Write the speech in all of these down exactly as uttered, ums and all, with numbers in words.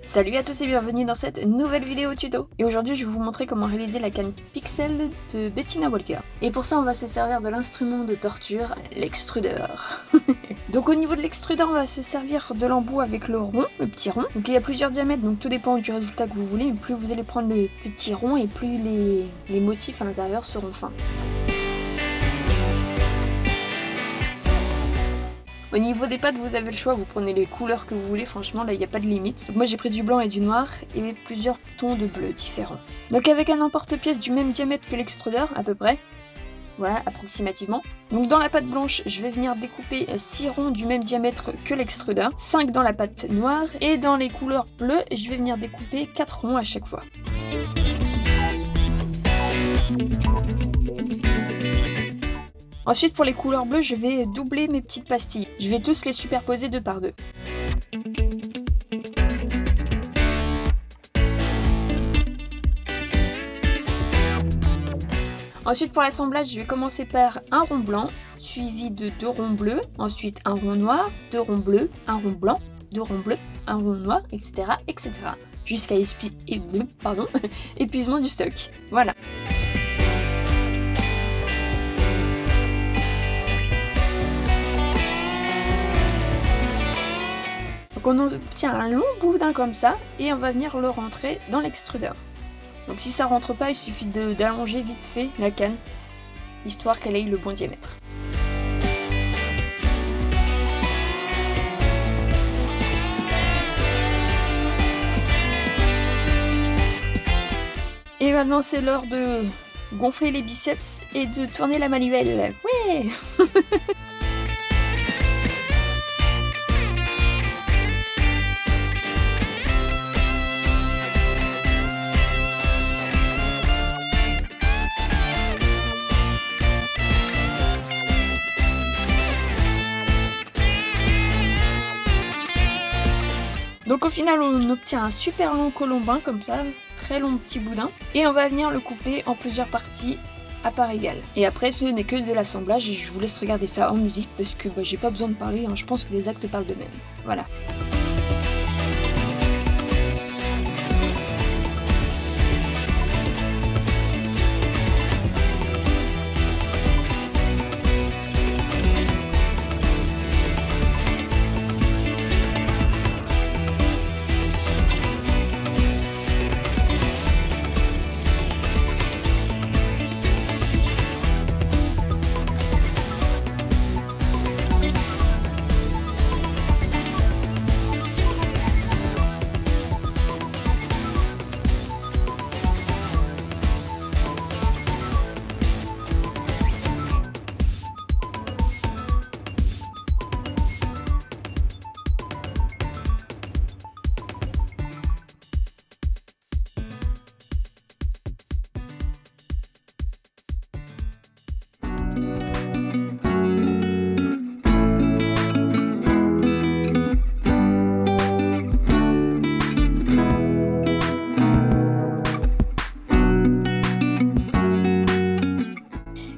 Salut à tous et bienvenue dans cette nouvelle vidéo tuto. Et aujourd'hui je vais vous montrer comment réaliser la canne pixel de Bettina Walker. Et pour ça on va se servir de l'instrument de torture, l'extrudeur. Donc au niveau de l'extrudeur on va se servir de l'embout avec le rond, le petit rond. Donc il y a plusieurs diamètres, donc tout dépend du résultat que vous voulez. Et plus vous allez prendre les petits ronds et plus les, les motifs à l'intérieur seront fins. Au niveau des pattes, vous avez le choix, vous prenez les couleurs que vous voulez, franchement là il n'y a pas de limite. Donc moi j'ai pris du blanc et du noir et plusieurs tons de bleu différents. Donc avec un emporte-pièce du même diamètre que l'extrudeur à peu près, voilà approximativement. Donc dans la pâte blanche, je vais venir découper six ronds du même diamètre que l'extrudeur, cinq dans la pâte noire et dans les couleurs bleues, je vais venir découper quatre ronds à chaque fois. Ensuite pour les couleurs bleues, je vais doubler mes petites pastilles. Je vais tous les superposer deux par deux. Ensuite pour l'assemblage, je vais commencer par un rond blanc, suivi de deux ronds bleus, ensuite un rond noir, deux ronds bleus, un rond blanc, deux ronds bleus, un rond noir, et cetera et cetera. Jusqu'à épuisement du stock. Voilà. On obtient un long boudin comme ça et on va venir le rentrer dans l'extrudeur. Donc si ça rentre pas, il suffit d'allonger vite fait la canne, histoire qu'elle ait le bon diamètre. Et maintenant c'est l'heure de gonfler les biceps et de tourner la manivelle. Ouais. Donc au final on obtient un super long colombin comme ça, très long petit boudin. Et on va venir le couper en plusieurs parties à part égale. Et après ce n'est que de l'assemblage et je vous laisse regarder ça en musique parce que bah, j'ai pas besoin de parler, hein. Je pense que les actes parlent d'eux-mêmes. Voilà.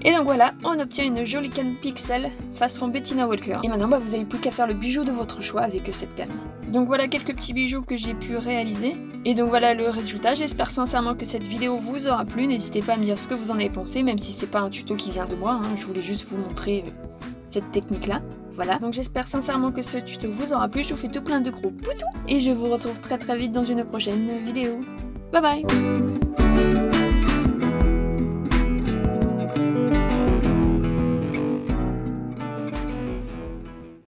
Et donc voilà, on obtient une jolie canne pixel façon Bettina Walker. Et maintenant bah, vous n'avez plus qu'à faire le bijou de votre choix avec cette canne. Donc voilà quelques petits bijoux que j'ai pu réaliser. Et donc voilà le résultat, j'espère sincèrement que cette vidéo vous aura plu. N'hésitez pas à me dire ce que vous en avez pensé, même si c'est pas un tuto qui vient de moi, hein. Je voulais juste vous montrer cette technique là. Voilà, donc j'espère sincèrement que ce tuto vous aura plu. Je vous fais tout plein de gros poutous et je vous retrouve très très vite dans une prochaine vidéo. Bye bye.